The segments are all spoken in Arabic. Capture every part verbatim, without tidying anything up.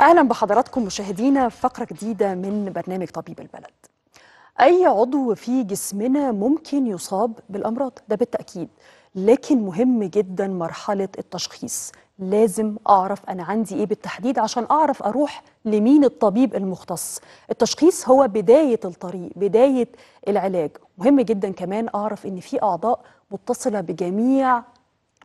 أهلا بحضراتكم مشاهدينا في فقرة جديدة من برنامج طبيب البلد. أي عضو في جسمنا ممكن يصاب بالأمراض ده بالتأكيد، لكن مهم جدا مرحلة التشخيص. لازم أعرف أنا عندي إيه بالتحديد عشان أعرف أروح لمين الطبيب المختص. التشخيص هو بداية الطريق، بداية العلاج. مهم جدا كمان أعرف إن في أعضاء متصلة بجميع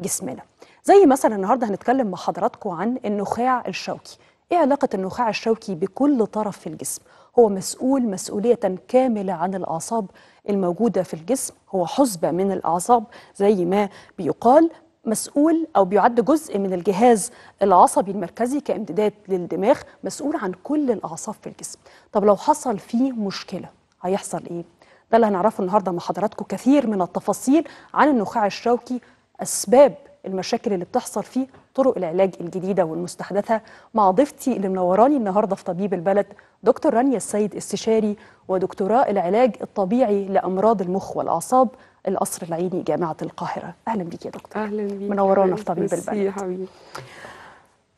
جسمنا، زي مثلا النهاردة هنتكلم مع حضراتكم عن النخاع الشوكي. إيه علاقة النخاع الشوكي بكل طرف في الجسم؟ هو مسؤول مسؤولية كاملة عن الأعصاب الموجودة في الجسم، هو حزبة من الأعصاب زي ما بيقال، مسؤول أو بيعد جزء من الجهاز العصبي المركزي كامتداد للدماغ، مسؤول عن كل الأعصاب في الجسم. طب لو حصل فيه مشكلة هيحصل إيه؟ ده اللي هنعرفه النهاردة مع حضراتكم، كثير من التفاصيل عن النخاع الشوكي، أسباب المشاكل اللي بتحصل فيه، طرق العلاج الجديدة والمستحدثة، مع ضيفتي اللي منوراني النهاردة في طبيب البلد دكتور رانيا السيد، استشاري ودكتوراه العلاج الطبيعي لأمراض المخ والأعصاب، القصر العيني، جامعة القاهرة. أهلا بيك يا دكتور. أهلا بيك، منورانا في طبيب البلد. حبيبي،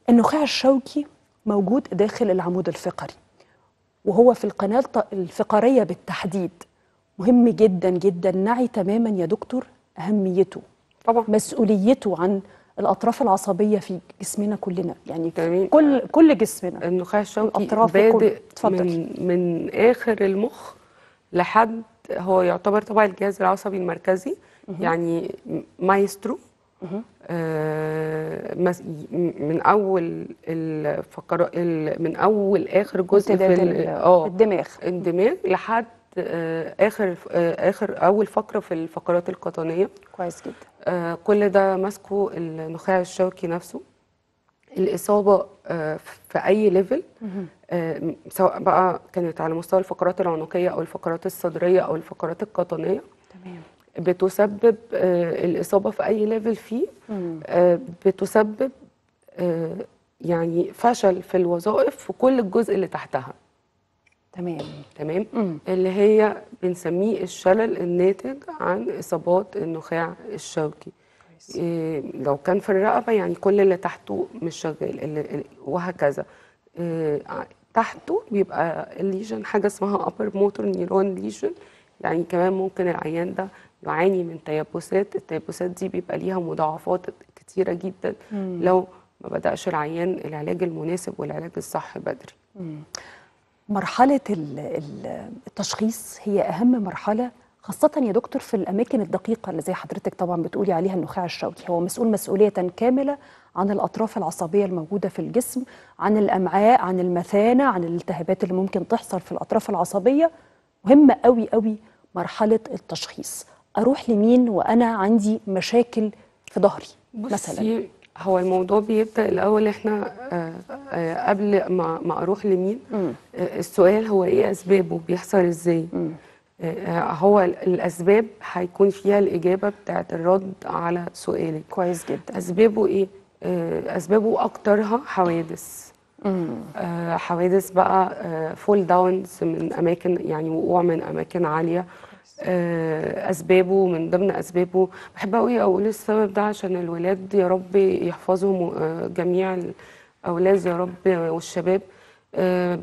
النخاع الشوكي موجود داخل العمود الفقري، وهو في القناة الفقرية بالتحديد. مهم جدا جدا نعي تماما يا دكتور أهميته، طبعا مسؤوليته عن الأطراف العصبية في جسمنا كلنا، يعني في كل كل جسمنا. النخاع الشوكي بادئ من من آخر المخ لحد، هو يعتبر طبعا الجهاز العصبي المركزي، يعني مايسترو، آه من أول الفقرة، من أول آخر جزء في الدماغ الدماغ لحد آخر آخر أول فقرة في الفقرات القطنية. كويس جدا. آه كل ده ماسكه النخاع الشوكي نفسه. الإصابة آه في أي ليفل، آه سواء بقى كانت على مستوى الفقرات العنقية أو الفقرات الصدرية أو الفقرات القطنية، تمام، بتسبب آه الإصابة في أي ليفل فيه، آه بتسبب آه يعني فشل في الوظائف في كل الجزء اللي تحتها. تمام تمام مم. اللي هي بنسميه الشلل الناتج عن إصابات النخاع الشوكي. إيه لو كان في الرقبة، يعني كل اللي تحته مش شغال، وهكذا. إيه تحته بيبقى الليجن، حاجة اسمها upper motor neuron lesion، يعني كمان ممكن العيان ده يعاني من تيبسات. التيبسات دي بيبقى ليها مضاعفات كتيرة جدا مم. لو ما بدأش العيان العلاج المناسب والعلاج الصح بدري. مم. مرحلة التشخيص هي أهم مرحلة، خاصة يا دكتور في الأماكن الدقيقة اللي زي حضرتك طبعا بتقولي عليها. النخاع الشوكي هو مسؤول مسؤولية كاملة عن الأطراف العصبية الموجودة في الجسم، عن الأمعاء، عن المثانة، عن الالتهابات اللي ممكن تحصل في الأطراف العصبية. مهمة قوي قوي مرحلة التشخيص. أروح لمين وأنا عندي مشاكل في ظهري مثلا؟ هو الموضوع بيبدأ الأول إحنا آآ آآ قبل ما, ما أروح لمين، السؤال هو إيه أسبابه، بيحصل إزاي. هو الأسباب هيكون فيها الإجابة بتاعت الرد على سؤالك. كويس جدا. أسبابه إيه؟ أسبابه أكترها حوادث، حوادث بقى، فول داونز من أماكن، يعني وقوع من أماكن عالية. أسبابه، من ضمن أسبابه بحب أوي أقول السبب ده عشان الولاد يا رب يحفظهم، جميع الأولاد يا رب والشباب.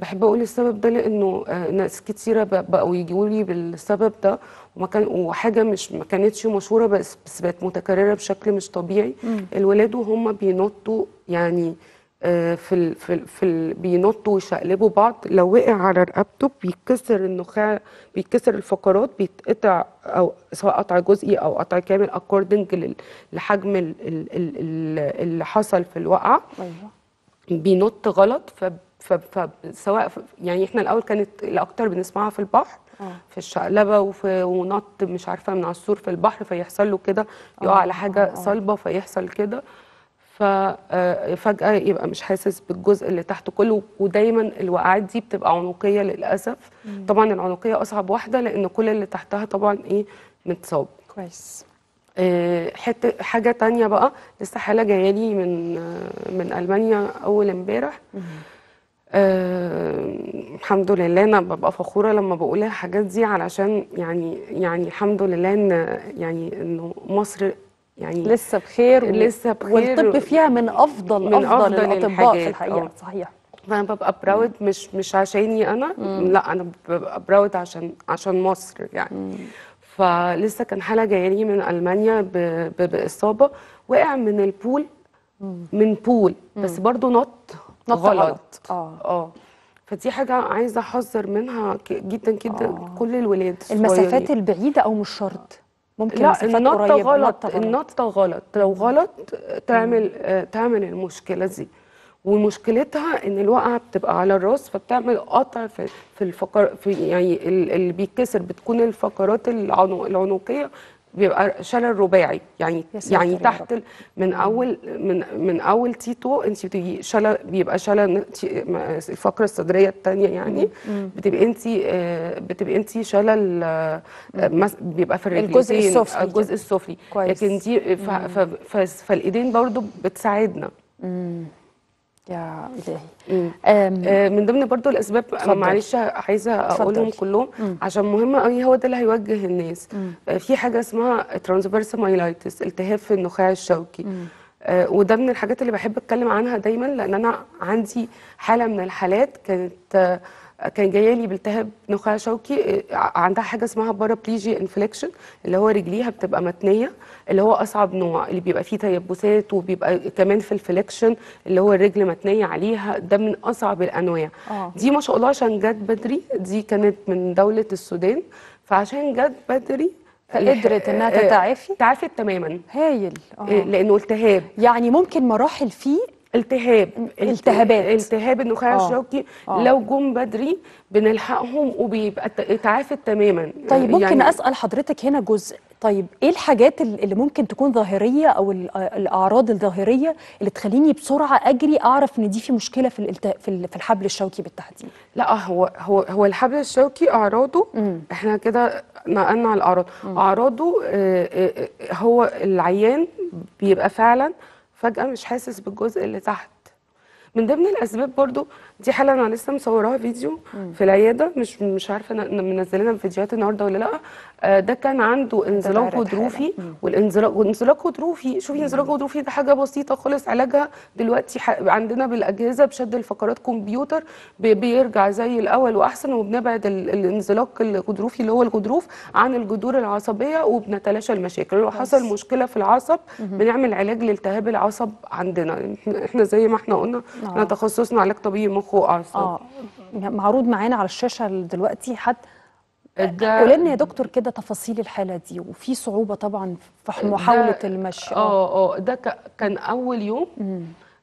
بحب أقول السبب ده لأنه ناس كتيرة بقوا يجوا لي بالسبب ده، وما كان وحاجة مش ما كانتش مشهورة، بس بس بقت متكررة بشكل مش طبيعي. مم. الولاد وهم بينطوا، يعني في ال في ال في ال بينطوا ويشقلبوا بعض. لو وقع على رقبته بيتكسر النخاع، بيتكسر الفقرات، بيتقطع، او سواء قطع جزئي او قطع كامل اكوردنج لحجم ال ال ال اللي حصل في الوقعه. بينط غلط، فسواء يعني احنا الاول كانت الاكتر بنسمعها في البحر، في الشقلبه وفي ونط مش عارفه من على السور في البحر، فيحصل له كده، يقع على حاجه صلبه فيحصل كده، ففجأة يبقى مش حاسس بالجزء اللي تحته كله. ودايما الوقعات دي بتبقى عنقية للأسف. مم. طبعا العنقية أصعب واحدة، لأن كل اللي تحتها طبعا إيه متصاب. كويس. آه حتى حاجة تانية بقى، لسه حالة جاية لي من آه من ألمانيا أول امبارح. آه الحمد لله، أنا ببقى فخورة لما بقولها الحاجات دي، علشان يعني يعني الحمد لله إن يعني إنه مصر يعني لسه بخير، و... لسه بخير، والطب فيها من افضل من افضل, أفضل الاطباء في الحقيقه. أوه. صحيح. انا ببقى براود مش مش عشاني انا، مم. لا انا ببقى براود عشان عشان مصر يعني. مم. فلسه كان حاله جايالي من المانيا ب... ب... باصابه، وقع من البول، مم. من بول، مم. بس برضو نط نط غلط. اه اه فدي حاجه عايزه احذر منها جدا جدا. آه. كل الولاد المسافات البعيده او مش شرط، ممكن لا النطه غلط، النطه غلط لو غلط تعمل آه تعمل المشكله دي. ومشكلتها ان الوقعه بتبقى على الراس، فبتعمل قطع في في الفقر، في يعني اللي بيتكسر بتكون الفقرات العنقيه، بيبقى شلل رباعي يعني يعني تحت من اول من من اول تيتو انت بتبقي شلل، بيبقى شلل الفقره الصدريه الثانيه يعني، مم. بتبقي انت بتبقي انت شلل، بيبقى في الرجلين الجزء السفلي، الجزء السفلي لكن دي فالايدين برضو بتساعدنا. مم. يا إلهي. آه من ضمن برضو الأسباب، أنا معلش عايزة أقولهم كلهم عشان مهم قوي، هو ده اللي هيوجه الناس. آه في حاجة اسمها transverse myelitis، التهاب في النخاع الشوكي، آه وده من الحاجات اللي بحب أتكلم عنها دايما، لأن أنا عندي حالة من الحالات كانت آه كان جايه لي بالتهاب نخاع شوكي، عندها حاجه اسمها paraplegia انفليكشن، اللي هو رجليها بتبقى متنيه، اللي هو اصعب نوع، اللي بيبقى فيه تيبسات، وبيبقى كمان في الفليكشن اللي هو الرجل متنيه عليها، ده من اصعب الانواع. آه. دي ما شاء الله عشان جت بدري، دي كانت من دوله السودان، فعشان جت بدري فقدرت انها تتعافي، تعافت تماما. هايل. آه. لانه التهاب يعني ممكن مراحل فيه التهاب، التهابات، التهاب النخاع الشوكي لو جم بدري بنلحقهم وبيبقى اتعافت تماما. طيب ممكن يعني اسال حضرتك هنا جزء، طيب ايه الحاجات اللي ممكن تكون ظاهريه او الاعراض الظاهريه اللي تخليني بسرعه اجري اعرف ان دي في مشكله في الالت... في الحبل الشوكي بالتحديد؟ لا هو هو هو الحبل الشوكي اعراضه، مم. احنا كده نقلنا على الاعراض، مم. اعراضه آه آه هو العيان بيبقى فعلا فجأة مش حاسس بالجزء اللي تحت. من ضمن الأسباب برضو، دي حالة أنا لسه مصوراها فيديو مم. في العيادة، مش مش عارفة منزلينها في فيديوهات النهارده ولا لأ. آه ده كان عنده انزلاق غضروفي، والانزلاق وانزلاق غضروفي، شوفي انزلاق غضروفي ده حاجة بسيطة خالص، علاجها دلوقتي عندنا بالأجهزة بشد الفقرات كمبيوتر، بيرجع زي الأول وأحسن، وبنبعد الانزلاق الغضروفي اللي هو الغضروف عن الجذور العصبية، وبنتلاشى المشاكل. لو حصل مشكلة في العصب مم. بنعمل علاج لالتهاب العصب عندنا، احنا زي ما احنا قلنا احنا آه. تخصصنا علاج طبيعي مخ واعصاب. اه معروض معانا على الشاشه دلوقتي حد. قول لنا يا دكتور كده تفاصيل الحاله دي، وفي صعوبه طبعا في محاوله المشي. اه اه ده كان اول يوم، مم.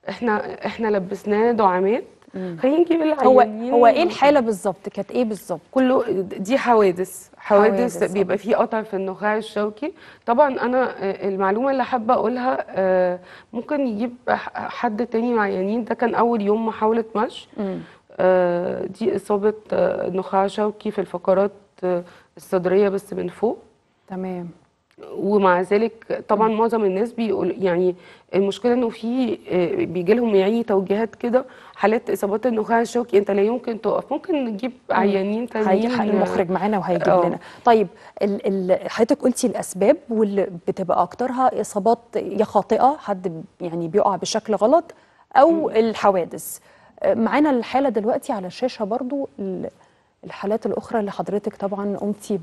احنا احنا لبسناه دعامات، خلينا نجيب العيانين. هو هو ايه الحاله بالظبط؟ كانت ايه بالظبط؟ كله دي حوادث، حوادث, حوادث بيبقى فيه قطع في النخاع الشوكي. طبعا انا المعلومه اللي حابه اقولها، ممكن يجيب حد تاني عيانين. ده كان اول يوم محاوله مشي، دي اصابه نخاع شوكي في الفقرات الصدريه بس من فوق. تمام. ومع ذلك طبعا معظم الناس بيقول يعني المشكله انه في بيجي لهم يعني توجيهات كده، حالات اصابات النخاع الشوكي انت لا يمكن تقف. ممكن نجيب عيانين تانيين، هيلحق المخرج معانا وهيجيب أوه. لنا. طيب حضرتك قلتي الاسباب، واللي بتبقى اكترها اصابات يا خاطئه، حد يعني بيقع بشكل غلط، او م. الحوادث. معانا الحاله دلوقتي على الشاشه برضو، الحالات الاخرى اللي حضرتك طبعا قمتي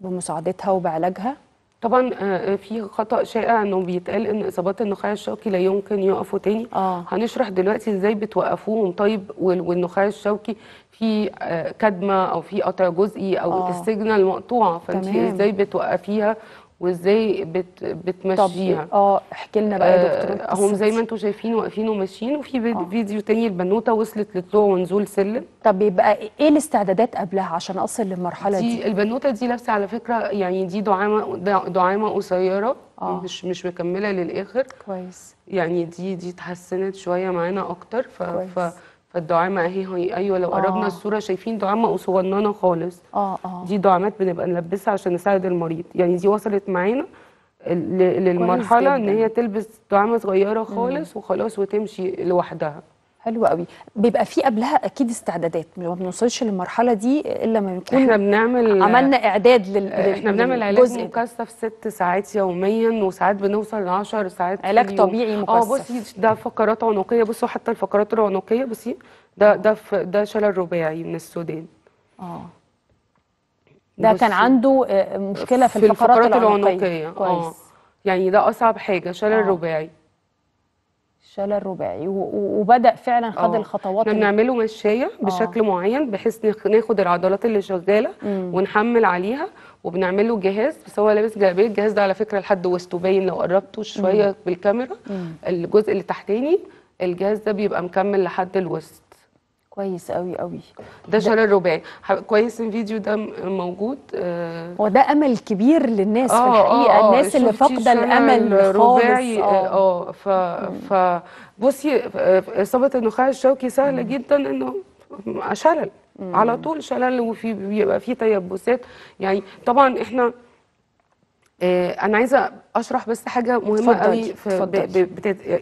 بمساعدتها وبعلاجها. طبعا في خطأ شائع انه بيتقال ان اصابات النخاع الشوكي لا يمكن يقفوا تاني. آه. هنشرح دلوقتي ازاي بتوقفوهم. طيب والنخاع الشوكي في كدمه او في قطع جزئي او آه. السيجنال مقطوعه، فانت ازاي بتوقفيها وازاي بت بتمشيها؟ اه احكي لنا بقى يا دكتور. آه هم زي ما انتم شايفين واقفين وماشيين، وفي آه. فيديو تاني البنوته وصلت لطلوع ونزول سلم. طب يبقى ايه الاستعدادات قبلها عشان اصل للمرحله دي؟ دي البنوته دي لابسه على فكره يعني دي دعامه دعامه قصيره، آه. مش مش مكمله للاخر. كويس. يعني دي دي اتحسنت شويه معانا اكتر. ف كويس. فالدعامه اهي. ايوه لو قربنا آه. الصوره شايفين دعامه صغننه خالص. اه اه دي دعامات بنبقى نلبسها عشان نساعد المريض، يعني دي وصلت معانا للمرحله ان هي تلبس دعامه صغيره خالص، مم. وخلاص وتمشي لوحدها. حلو قوي. بيبقى في قبلها اكيد استعدادات، ما بنوصلش للمرحله دي الا ما نكون احنا بنعمل عملنا اعداد لل احنا بنعمل علاج مكثف ست ساعات يوميا، وساعات بنوصل ل عشر ساعات علاج طبيعي مكثف. اه بصي ده فقرات عنقيه، بصوا حتى الفقرات العنقيه بصي ده ده ده شلل رباعي من السودان. اه ده كان عنده مشكله في, في الفقرات, الفقرات العنقيه. كويس. يعني ده اصعب حاجه شلل رباعي. شلل رباعي وبدأ فعلا خد الخطوات. احنا بنعمله مشايه بشكل أوه. معين بحيث ناخد العضلات اللي شغاله مم. ونحمل عليها، وبنعمله جهاز، بس هو لابس جلابيه. الجهاز ده على فكره لحد وسطه باين لو قربته شويه مم. بالكاميرا مم. الجزء اللي تحتاني الجهاز ده بيبقى مكمل لحد الوسط. كويس قوي قوي. ده شلل رباعي. كويس ان الفيديو ده موجود. هو ده امل كبير للناس في الحقيقه. آه الناس اللي فاقده الامل خالص. اه ف ف بصي اصابه النخاع الشوكي سهله مم. جدا، انه شلل مم. على طول شلل، وفي بيبقى فيه تيبسات. يعني طبعا احنا انا عايزه اشرح بس حاجه مهمه قوي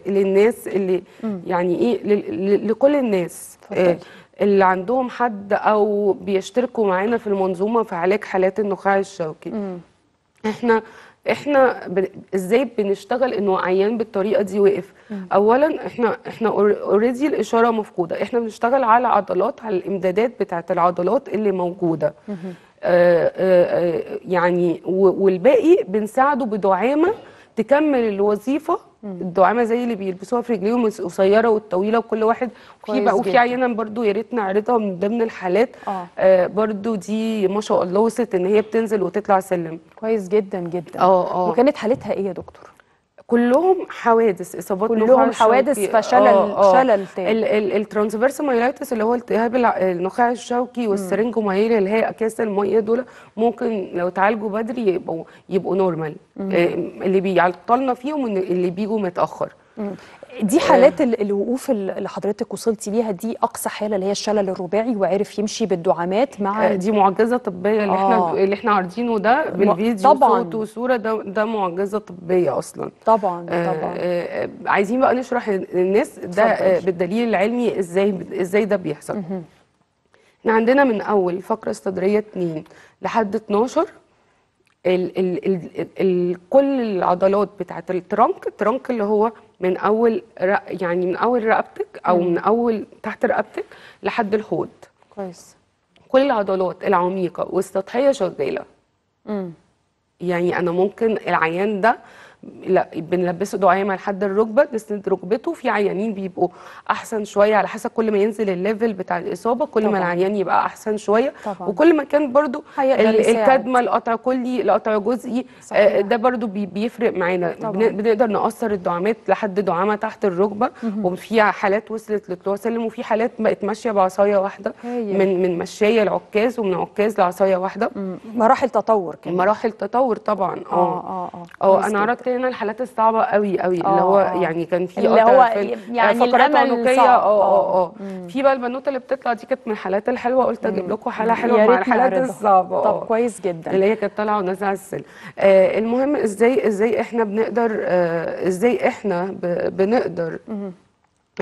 للناس اللي مم. يعني ايه لكل الناس إيه اللي عندهم حد او بيشتركوا معانا في المنظومه في علاج حالات النخاع الشوكي. مم. احنا احنا ب... ازاي بنشتغل انه عيان بالطريقه دي واقف؟ مم. اولا احنا احنا اوريدي الاشاره مفقوده، احنا بنشتغل على عضلات، على الامدادات بتاعه العضلات اللي موجوده. مم. آآ آآ يعني والباقي بنساعده بدعامه تكمل الوظيفه. الدعامه زي اللي بيلبسوها في رجليهم القصيره والطويله، وكل واحد في بقى. وفي عينه برضو يا ريت نعرضها من ضمن الحالات آه. آه برضو دي ما شاء الله وصلت ان هي بتنزل وتطلع سلم. كويس جدا جدا. اه اه وكانت حالتها ايه يا دكتور؟ كلهم حوادث، اصابات نخاع، كلهم حوادث فشلل شلل تاني. الترانسفيرس مايلايتس اللي هو التهاب النخاع الشوكي والسرنجومايليا اللي هي اكياس الميه، دول ممكن لو اتعالجوا بدري يبقوا يبقوا نورمال. اللي بيعطلنا فيهم اللي بيجوا متاخر. مم. دي حالات الوقوف اللي حضرتك وصلتي ليها، دي اقصى حاله اللي هي الشلل الرباعي وعرف يمشي بالدعامات مع دي معجزه طبيه اللي آه. احنا اللي احنا عارضينه ده بالفيديو صوت وصوره، ده ده معجزه طبيه اصلا. طبعا آه طبعا. آه عايزين بقى نشرح للناس ده آه بالدليل العلمي ازاي ازاي ده بيحصل. مم. احنا عندنا من اول فقره الصدريه اتنين لحد اتناشر ال ال ال ال ال كل العضلات بتاعه الترنك، الترنك اللي هو من اول يعني من اول رقبتك او مم. من اول تحت رقبتك لحد الحوض. كويس. كل العضلات العميقه والسطحيه شغاله. امم يعني انا ممكن العيان ده لا بنلبسه دعامه لحد الركبه، نسند ركبته. في عيانين بيبقوا احسن شويه على حسب كل ما ينزل الليفل بتاع الاصابه، كل طبعا. ما العيان يبقى احسن شويه طبعا. وكل ما كان برده الكدمه القطع كلي القطع جزئي آه ده برده بيفرق معانا. بنقدر نقصر الدعامات لحد دعامه تحت الركبه، وفي حالات وصلت لطلوع سلم، وفي حالات بقت ماشيه بعصايه واحده هي. من من مشايه لعكاز ومن عكاز لعصايه واحده. مم. مراحل تطور كده. مراحل تطور طبعا. اه اه اه, آه. انا عرضت هنا الحالات الصعبه قوي قوي اللي هو يعني كان في اللي هو يعني فقرات عنقيه. اه اه اه في بقى البنوته اللي بتطلع دي كانت من الحالات الحلوه، قلت اجيب لكم حاله حلوه مع الحالات الصعبه. طب كويس جدا. اللي هي كانت طالعه ونازعه السلم. آه المهم ازاي ازاي احنا بنقدر آه ازاي احنا بنقدر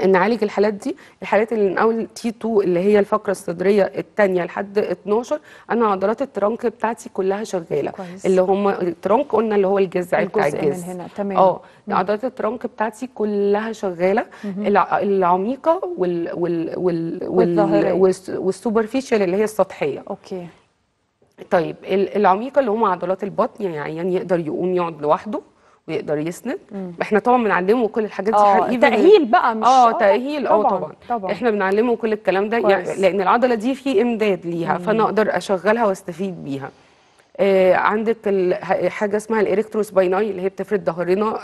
نعالج الحالات دي. الحالات اللي من اول تي اتنين اللي هي الفقره الصدريه الثانيه لحد اتناشر، انا عضلات الترنك بتاعتي كلها شغاله. كويس. اللي هم الترنك قلنا اللي هو الجذع بتاع الجسم من هنا. تمام. اه عضلات الترنك بتاعتي كلها شغاله، العميقه وال وال وال وال والسوبرفيشال اللي هي السطحيه. اوكي. طيب العميقه اللي هم عضلات البطن، يعني, يعني يقدر يقوم يقعد لوحده ويقدر يسند. مم. احنا طبعا بنعلمه كل الحاجات دي حقيقي. تأهيل بقى مش اه تأهيل. اه طبعا, طبعا. طبعا احنا بنعلمه كل الكلام ده يعني لان العضله دي في امداد ليها. مم. فانا اقدر اشغلها واستفيد بيها. آه عندك حاجه اسمها الايركتور سبايناي اللي هي بتفرد ظهرنا،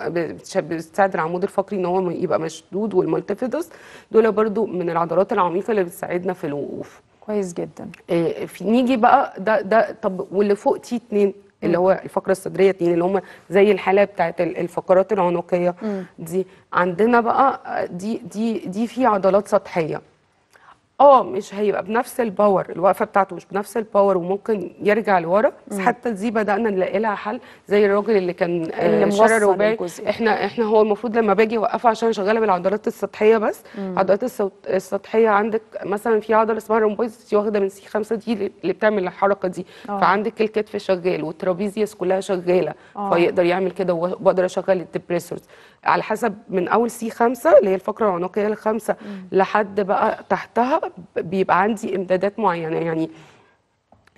بتساعد العمود الفقري ان هو يبقى مشدود، والمالتيفيدس دول برضو من العضلات العميقه اللي بتساعدنا في الوقوف. كويس جدا. آه نيجي بقى ده ده طب واللي فوق تي اتنين اللي هو الفقره الصدريه اتنين اللي هم زي الحاله بتاعت الفقرات العنقيه دي، عندنا بقى دي دي دي في عضلات سطحيه. اه مش هيبقى بنفس الباور، الوقفه بتاعته مش بنفس الباور وممكن يرجع لورا، بس حتى دي بدانا نلاقي لها حل. زي الراجل اللي كان آه شلل رباعي، احنا احنا هو المفروض لما باجي اوقفه عشان شغاله بالعضلات السطحيه بس. عضلات السطحيه عندك مثلا في عضله اسمها رامبويد واخده من سي خمسة دي اللي بتعمل الحركه دي. أوه. فعندك الكتف شغال والترابيزيوس كلها شغاله. أوه. فيقدر يعمل كده، وبقدر اشغل الديبريسورز على حسب من اول سي خمسة اللي هي الفقره العنقيه الخامسه لحد بقى تحتها بيبقى عندي امدادات معينه. يعني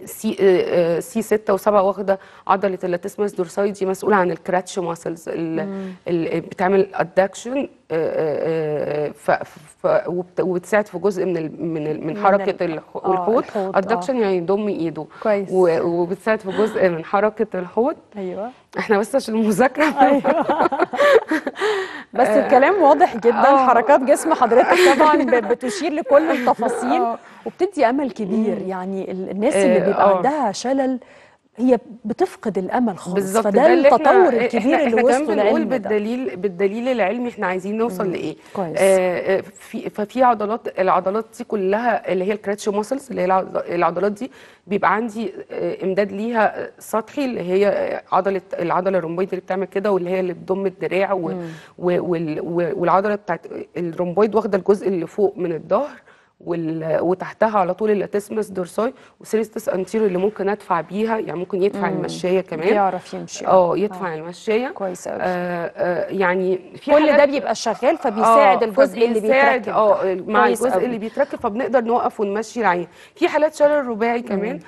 سي آه سي ستة و7 واخده عضله اللاتسماس دورسايدي مسؤوله عن الكراتش ماسلز اللي بتعمل ادكشن آه آه وبتساعد في جزء من ال من ال من حركه الحوض. ادكشن يعني يضم ايده كويس، وبتساعد في جزء من حركه الحوض. ايوه احنا بس عشان المذاكره. ايوه بس الكلام واضح جدا. أوه. حركات جسم حضرتك طبعا بتشير لكل التفاصيل. أوه. وبتدي امل كبير. يعني الناس اللي بيبقى عندها شلل هي بتفقد الامل خالص، فده التطور الكبير اللي وصلوا له. بنقول بالدليل بالدليل العلمي احنا عايزين نوصل لايه. كويس. آه في ففي عضلات، العضلات دي كلها اللي هي الكراتش ماسلز اللي هي العضلات دي بيبقى عندي آه امداد ليها سطحي اللي هي عضله العضله الرومبويد اللي بتعمل كده واللي هي اللي بتضم الدراع و وال والعضله بتاعت الرومبويد واخده الجزء اللي فوق من الظهر وتحتها على طول اللاتسمس دورساي وسيريستس انتيريور اللي ممكن ادفع بيها. يعني ممكن يدفع مم. المشايه كمان، يعرف يمشي اه يدفع آه. المشايه كويس قوي. آه آه يعني في كل ده بيبقى شغال فبيساعد آه الجزء اللي بيتركب اه مع الجزء أوي. اللي بيتركب فبنقدر نوقف ونمشي العين. في حالات شلل رباعي كمان مم.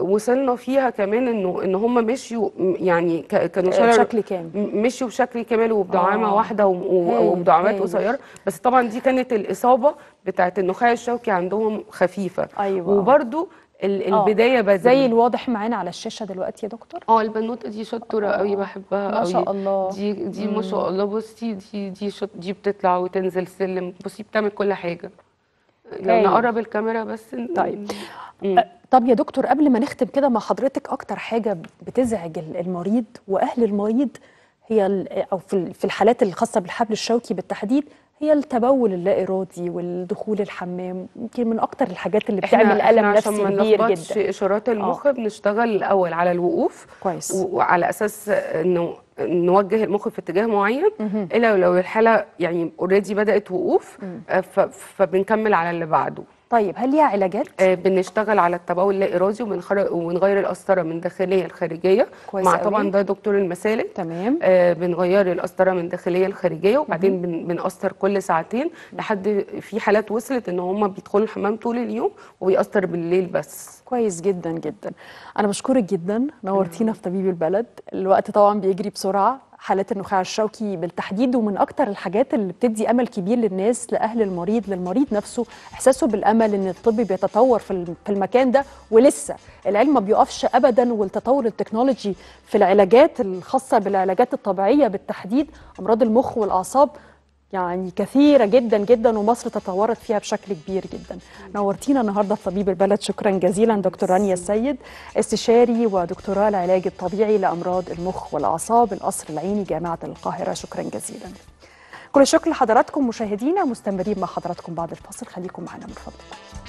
وصلنا فيها كمان انه ان هم مشيوا يعني كانوا بشكل كامل، مشيوا بشكل كامل وبدعامه آه. واحده وبدعامات قصيره، بس طبعا دي كانت الاصابه بتاعت النخاع الشوكي عندهم خفيفه. أيوة. وبرده البدايه بدري زي الواضح معانا على الشاشه دلوقتي يا دكتور. اه البنوته دي شطوره قوي، بحبها قوي ما شاء الله. دي دي ما شاء الله بصي دي دي شط دي بتطلع وتنزل سلم، بصي بتعمل كل حاجه. لو نقرب الكاميرا بس. طيب م. طب يا دكتور قبل ما نختم كده مع حضرتك، اكتر حاجه بتزعج المريض واهل المريض هي او في الحالات الخاصه بالحبل الشوكي بالتحديد هي التبول اللا ارادي والدخول الحمام، يمكن من اكتر الحاجات اللي بتعمل الم نفسي كبير جدا. في اشارات المخ بنشتغل الاول على الوقوف كويس، وعلى اساس انه نوجه المخ في اتجاه معين الا لو الحاله يعني اوريدي بدات وقوف فبنكمل على اللي بعده. طيب هل ليها علاجات؟ آه بنشتغل على التبول اللا ارادي وبنغير القسطره من داخليه لخارجيه مع أوي. طبعا ده دكتور المسالك. تمام. آه بنغير القسطره من داخليه لخارجيه وبعدين بن بنقسطر كل ساعتين لحد في حالات وصلت ان هم بيدخلوا الحمام طول اليوم وبيقسطر بالليل بس. كويس جدا جدا. انا بشكرك جدا، نورتينا في طبيب البلد. الوقت طبعا بيجري بسرعه، حالات النخاع الشوكي بالتحديد ومن اكتر الحاجات اللي بتدي امل كبير للناس، لاهل المريض، للمريض نفسه، احساسه بالامل ان الطب بيتطور في المكان ده، ولسه العلم ما بيقفش ابدا، والتطور التكنولوجي في العلاجات الخاصه بالعلاجات الطبيعيه بالتحديد امراض المخ والاعصاب يعني كثيره جدا جدا، ومصر تطورت فيها بشكل كبير جدا. نورتينا النهارده في طبيب البلد، شكرا جزيلا دكتور رانيا السيد، استشاري ودكتوراه العلاج الطبيعي لامراض المخ والاعصاب، القصر العيني، جامعه القاهره. شكرا جزيلا. كل الشكر لحضراتكم مشاهدينا، مستمرين مع حضراتكم بعد الفاصل، خليكم معنا من فضلكم.